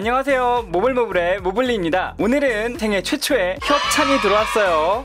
안녕하세요, 모블모블의 모블리입니다. 오늘은 생애 최초의 협찬이 들어왔어요.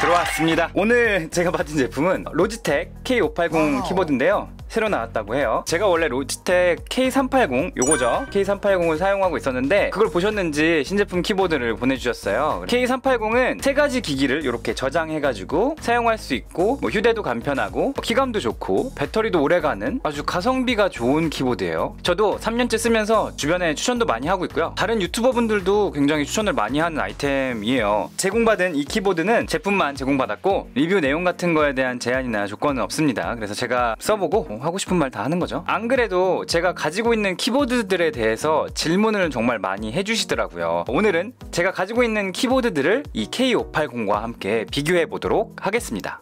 들어왔습니다. 오늘 제가 받은 제품은 로지텍 K580 키보드인데요. 새로 나왔다고 해요. 제가 원래 로지텍 K380 요거죠. K380을 사용하고 있었는데 그걸 보셨는지 신제품 키보드를 보내주셨어요. K380은 세 가지 기기를 이렇게 저장해가지고 사용할 수 있고 휴대도 간편하고 키감도 좋고 배터리도 오래가는 아주 가성비가 좋은 키보드예요. 저도 3년째 쓰면서 주변에 추천도 많이 하고 있고요. 다른 유튜버분들도 굉장히 추천을 많이 하는 아이템이에요. 제공받은 이 키보드는 제품만 제공받았고 리뷰 내용 같은 거에 대한 제한이나 조건은 없습니다. 그래서 제가 써보고 하고 싶은 말 다 하는 거죠. 안 그래도 제가 가지고 있는 키보드들에 대해서 질문을 정말 많이 해주시더라고요. 오늘은 제가 가지고 있는 키보드들을 이 K580과 함께 비교해 보도록 하겠습니다.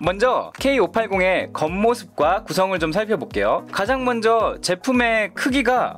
먼저 K580의 겉모습과 구성을 좀 살펴볼게요. 가장 먼저 제품의 크기가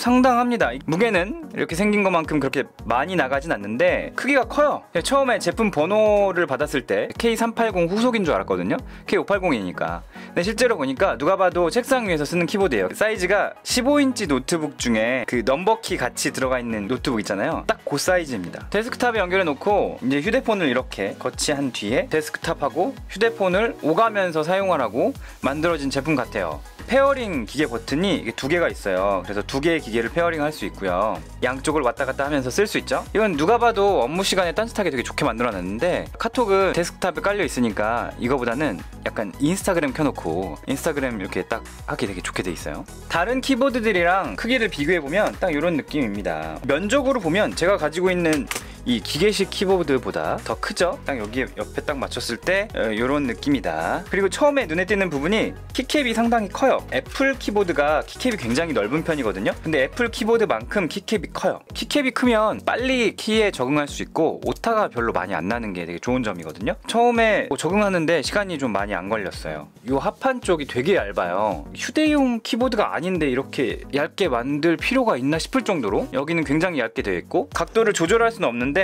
상당합니다. 무게는 이렇게 생긴 것만큼 그렇게 많이 나가진 않는데 크기가 커요. 처음에 제품 번호를 받았을 때 K380 후속인 줄 알았거든요. K580이니까. 근데 실제로 보니까 누가 봐도 책상 위에서 쓰는 키보드예요. 사이즈가 15인치 노트북 중에 그 넘버키 같이 들어가 있는 노트북 있잖아요. 딱 그 사이즈입니다. 데스크탑에 연결해 놓고 이제 휴대폰을 이렇게 거치한 뒤에 데스크탑하고 휴대폰을 오가면서 사용하라고 만들어진 제품 같아요. 페어링 기계 버튼이 이게 두 개가 있어요. 그래서 두 개의 기계를 페어링 할 수 있고요. 양쪽을 왔다 갔다 하면서 쓸 수 있죠. 이건 누가 봐도 업무 시간에 딴짓하게 되게 좋게 만들어놨는데 카톡은 데스크탑에 깔려 있으니까 이거보다는 약간 인스타그램 켜놓고 인스타그램 이렇게 딱 하기 되게 좋게 돼 있어요. 다른 키보드들이랑 크기를 비교해보면 딱 이런 느낌입니다. 면적으로 보면 제가 가지고 있는 이 기계식 키보드보다 더 크죠? 딱 여기 옆에 딱 맞췄을 때 이런 느낌이다. 그리고 처음에 눈에 띄는 부분이 키캡이 상당히 커요. 애플 키보드가 키캡이 굉장히 넓은 편이거든요. 근데 애플 키보드만큼 키캡이 커요. 키캡이 크면 빨리 키에 적응할 수 있고 오타가 별로 많이 안 나는 게 되게 좋은 점이거든요. 처음에 적응하는데 시간이 좀 많이 안 걸렸어요. 이 하판 쪽이 되게 얇아요. 휴대용 키보드가 아닌데 이렇게 얇게 만들 필요가 있나 싶을 정도로 여기는 굉장히 얇게 되어 있고 각도를 조절할 수는 없는데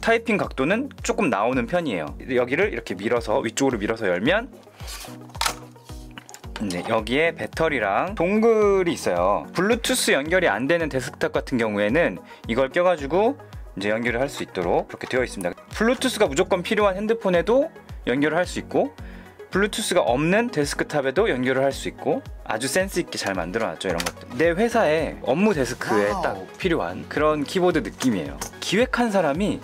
타이핑 각도는 조금 나오는 편이에요. 여기를 이렇게 밀어서 위쪽으로 밀어서 열면 네, 여기에 배터리랑 동글이 있어요. 블루투스 연결이 안 되는 데스크탑 같은 경우에는 이걸 껴가지고 이제 연결을 할 수 있도록 그렇게 되어 있습니다. 블루투스가 무조건 필요한 핸드폰에도 연결을 할 수 있고 블루투스가 없는 데스크탑에도 연결을 할 수 있고 아주 센스있게 잘 만들어놨죠. 이런 것들 내 회사의 업무 데스크에 딱 필요한 그런 키보드 느낌이에요. 기획한 사람이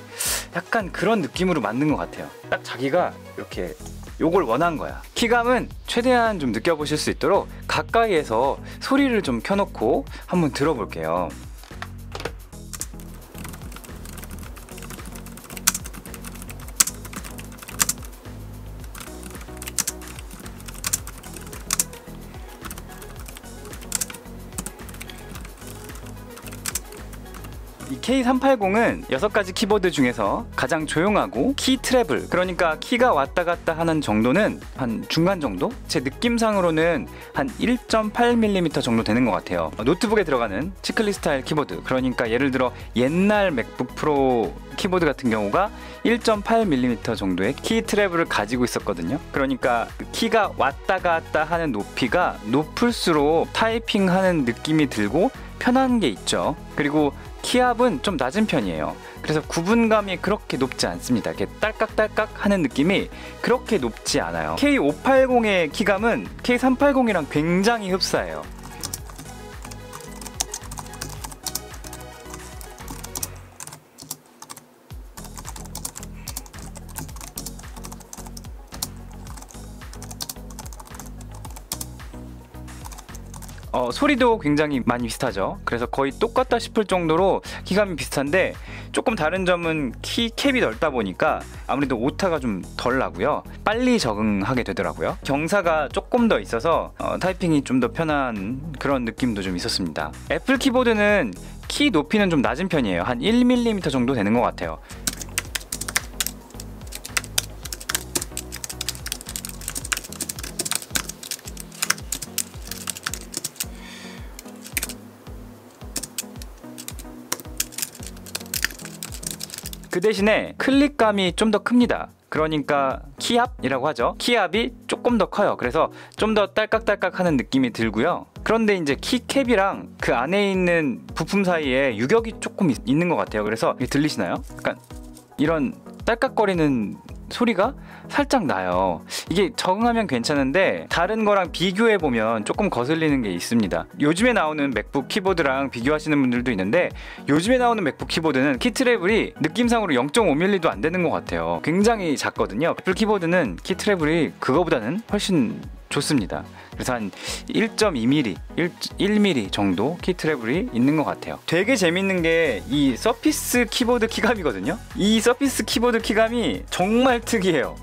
약간 그런 느낌으로 만든 것 같아요. 딱 자기가 이렇게 요걸 원한 거야. 키감은 최대한 좀 느껴보실 수 있도록 가까이에서 소리를 좀 켜놓고 한번 들어볼게요. 이 K380은 6가지 키보드 중에서 가장 조용하고 키 트래블, 그러니까 키가 왔다 갔다 하는 정도는 한 중간 정도? 제 느낌상으로는 한 1.8mm 정도 되는 것 같아요. 노트북에 들어가는 치클리 스타일 키보드, 그러니까 예를 들어 옛날 맥북 프로 키보드 같은 경우가 1.8mm 정도의 키 트래블을 가지고 있었거든요. 그러니까 키가 왔다 갔다 하는 높이가 높을수록 타이핑하는 느낌이 들고 편한 게 있죠. 그리고 키압은 좀 낮은 편이에요. 그래서 구분감이 그렇게 높지 않습니다. 이렇게 딸깍딸깍 하는 느낌이 그렇게 높지 않아요. K580의 키감은 K380이랑 굉장히 흡사해요. 소리도 굉장히 많이 비슷하죠. 그래서 거의 똑같다 싶을 정도로 키감이 비슷한데 조금 다른 점은 키캡이 넓다 보니까 아무래도 오타가 좀 덜 나고요. 빨리 적응하게 되더라고요. 경사가 조금 더 있어서 타이핑이 좀 더 편한 그런 느낌도 좀 있었습니다. 애플 키보드는 키 높이는 좀 낮은 편이에요. 한 1mm 정도 되는 것 같아요. 그 대신에 클릭감이 좀 더 큽니다. 그러니까 키압이라고 하죠. 키압이 조금 더 커요. 그래서 좀 더 딸깍딸깍 하는 느낌이 들고요. 그런데 이제 키캡이랑 그 안에 있는 부품 사이에 유격이 조금 있는 것 같아요. 그래서 이게 들리시나요? 약간 이런 딸깍거리는 소리가 살짝 나요. 이게 적응하면 괜찮은데 다른 거랑 비교해보면 조금 거슬리는 게 있습니다. 요즘에 나오는 맥북 키보드랑 비교하시는 분들도 있는데 요즘에 나오는 맥북 키보드는 키트래블이 느낌상으로 0.5mm도 안 되는 것 같아요. 굉장히 작거든요. 애플 키보드는 키트래블이 그거보다는 훨씬 좋습니다. 그래서 한 1.2mm, 1mm 정도 키트래블이 있는 것 같아요. 되게 재밌는 게 이 서피스 키보드 키감이거든요. 이 서피스 키보드 키감이 정말 특이해요.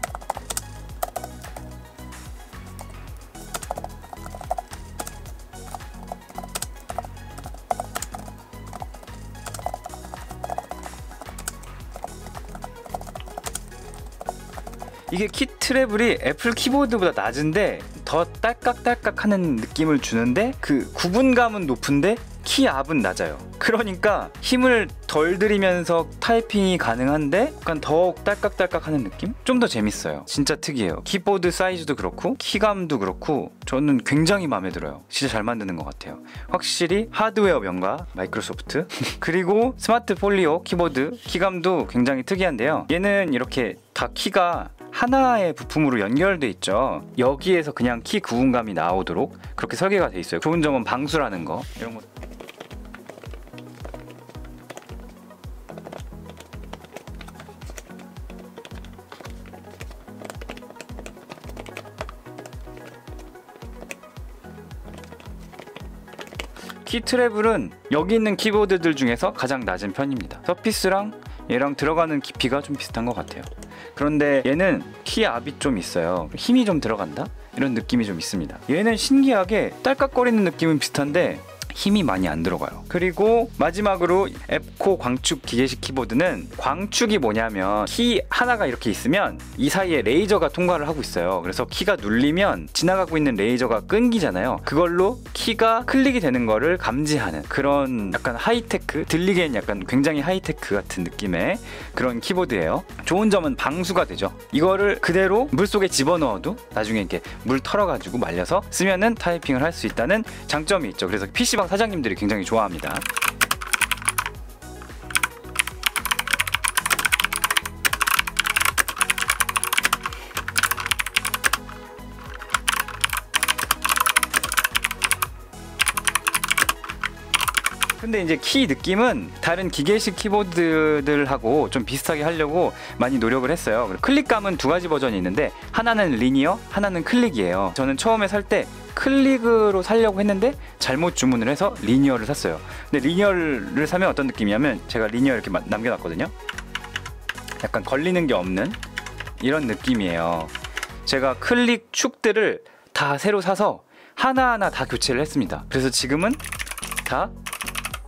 이게 키트래블이 애플 키보드보다 낮은데 더 딸깍딸깍 하는 느낌을 주는데 그 구분감은 높은데 키압은 낮아요. 그러니까 힘을 덜 들이면서 타이핑이 가능한데 약간 더욱 딸깍딸깍 하는 느낌? 좀 더 재밌어요. 진짜 특이해요. 키보드 사이즈도 그렇고 키감도 그렇고 저는 굉장히 마음에 들어요. 진짜 잘 만드는 것 같아요. 확실히 하드웨어 명가 마이크로소프트. 그리고 스마트 폴리오 키보드 키감도 굉장히 특이한데요. 얘는 이렇게 다 키가 하나의 부품으로 연결돼 있죠. 여기에서 그냥 키 구분감이 나오도록 그렇게 설계가 돼 있어요. 좋은 점은 방수라는 거, 이런 거. 키트래블은 여기 있는 키보드들 중에서 가장 낮은 편입니다. 서피스랑 얘랑 들어가는 깊이가 좀 비슷한 것 같아요. 그런데 얘는 키압이 좀 있어요. 힘이 좀 들어간다? 이런 느낌이 좀 있습니다. 얘는 신기하게 딸깍거리는 느낌은 비슷한데 힘이 많이 안 들어가요. 그리고 마지막으로 앱코 광축 기계식 키보드는, 광축이 뭐냐면 키 하나가 이렇게 있으면 이 사이에 레이저가 통과를 하고 있어요. 그래서 키가 눌리면 지나가고 있는 레이저가 끊기잖아요. 그걸로 키가 클릭이 되는 거를 감지하는 그런 약간 하이테크, 들리기엔 약간 굉장히 하이테크 같은 느낌의 그런 키보드예요. 좋은 점은 방수가 되죠. 이거를 그대로 물속에 집어넣어도 나중에 이렇게 물 털어가지고 말려서 쓰면은 타이핑을 할 수 있다는 장점이 있죠. 그래서 PC방 사장님들이 굉장히 좋아합니다. 근데 이제 키 느낌은 다른 기계식 키보드들하고 좀 비슷하게 하려고 많이 노력을 했어요. 클릭감은 두 가지 버전이 있는데 하나는 리니어, 하나는 클릭이에요. 저는 처음에 살 때 클릭으로 살려고 했는데 잘못 주문을 해서 리니어를 샀어요. 근데 리니어를 사면 어떤 느낌이냐면 제가 리니어 이렇게 남겨놨거든요. 약간 걸리는 게 없는 이런 느낌이에요. 제가 클릭 축들을 다 새로 사서 하나하나 다 교체를 했습니다. 그래서 지금은 다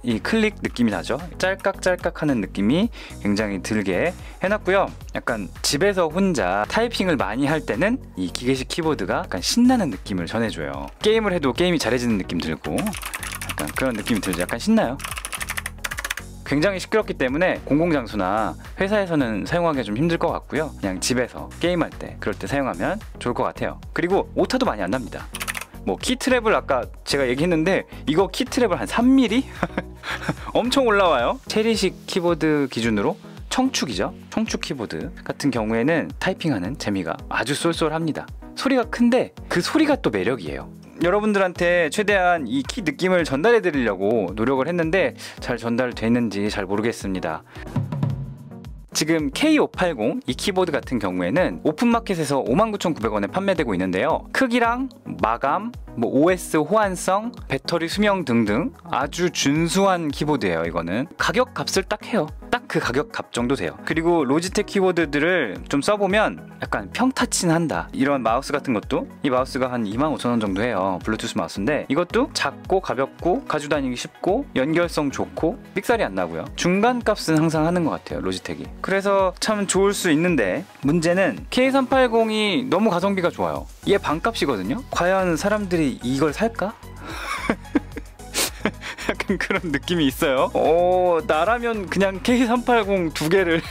이 클릭 느낌이 나죠. 짤깍짤깍 하는 느낌이 굉장히 들게 해놨고요. 약간 집에서 혼자 타이핑을 많이 할 때는 이 기계식 키보드가 약간 신나는 느낌을 전해줘요. 게임을 해도 게임이 잘해지는 느낌 들고 약간 그런 느낌이 들죠. 약간 신나요. 굉장히 시끄럽기 때문에 공공장소나 회사에서는 사용하기가 좀 힘들 것 같고요. 그냥 집에서 게임할 때, 그럴 때 사용하면 좋을 것 같아요. 그리고 오타도 많이 안 납니다. 뭐 키트랩을 아까 제가 얘기했는데 이거 키트랩을 한 3mm? 엄청 올라와요. 체리식 키보드 기준으로 청축이죠. 청축 키보드 같은 경우에는 타이핑하는 재미가 아주 쏠쏠합니다. 소리가 큰데 그 소리가 또 매력이에요. 여러분들한테 최대한 이 키 느낌을 전달해 드리려고 노력을 했는데 잘 전달되는지 잘 모르겠습니다. 지금 K580 이 키보드 같은 경우에는 오픈마켓에서 59,900원에 판매되고 있는데요. 크기랑 마감, 뭐 OS 호환성, 배터리 수명 등등 아주 준수한 키보드예요. 이거는 가격 값을 딱 해요. 딱 그 가격 값 정도 돼요. 그리고 로지텍 키보드들을 좀 써보면 약간 평타친 한다. 이런 마우스 같은 것도 이 마우스가 한 25,000원 정도 해요. 블루투스 마우스인데 이것도 작고 가볍고 가지고 다니기 쉽고 연결성 좋고 삑살이 안 나고요. 중간 값은 항상 하는 것 같아요, 로지텍이. 그래서 참 좋을 수 있는데 문제는 K380이 너무 가성비가 좋아요. 얘 반값이거든요. 과연 사람들이 이걸 살까? 약간 그런 느낌이 있어요. 나라면 그냥 K380 두 개를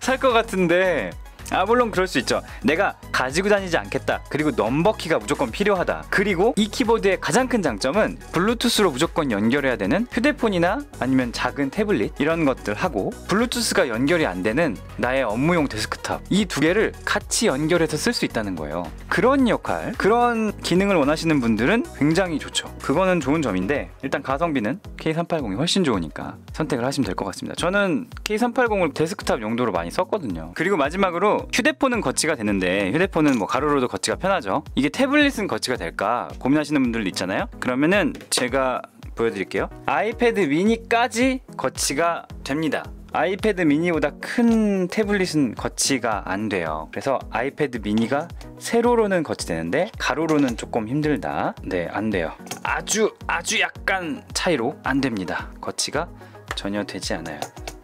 살 것 같은데 아 물론 그럴 수 있죠. 내가 가지고 다니지 않겠다, 그리고 넘버키가 무조건 필요하다, 그리고 이 키보드의 가장 큰 장점은 블루투스로 무조건 연결해야 되는 휴대폰이나 아니면 작은 태블릿 이런 것들 하고, 블루투스가 연결이 안 되는 나의 업무용 데스크탑, 이 두 개를 같이 연결해서 쓸 수 있다는 거예요. 그런 역할, 그런 기능을 원하시는 분들은 굉장히 좋죠. 그거는 좋은 점인데, 일단 가성비는 K380이 훨씬 좋으니까 선택을 하시면 될 것 같습니다. 저는 K380을 데스크탑 용도로 많이 썼거든요. 그리고 마지막으로 휴대폰은 거치가 되는데, 휴대폰은 뭐 가로로도 거치가 편하죠. 이게 태블릿은 거치가 될까 고민하시는 분들 있잖아요. 그러면은 제가 보여드릴게요. 아이패드 미니까지 거치가 됩니다. 아이패드 미니보다 큰 태블릿은 거치가 안 돼요. 그래서 아이패드 미니가 세로로는 거치되는데 가로로는 조금 힘들다. 네, 안 돼요. 아주 약간 차이로 안 됩니다. 거치가 전혀 되지 않아요.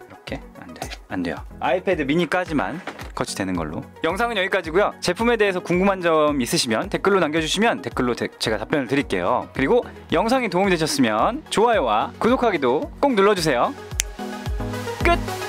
이렇게 안 돼요. 아이패드 미니까지만 거치되는 걸로. 영상은 여기까지고요. 제품에 대해서 궁금한 점 있으시면 댓글로 남겨주시면 댓글로 제가 답변을 드릴게요. 그리고 영상이 도움이 되셨으면 좋아요와 구독하기도 꼭 눌러주세요. 끝!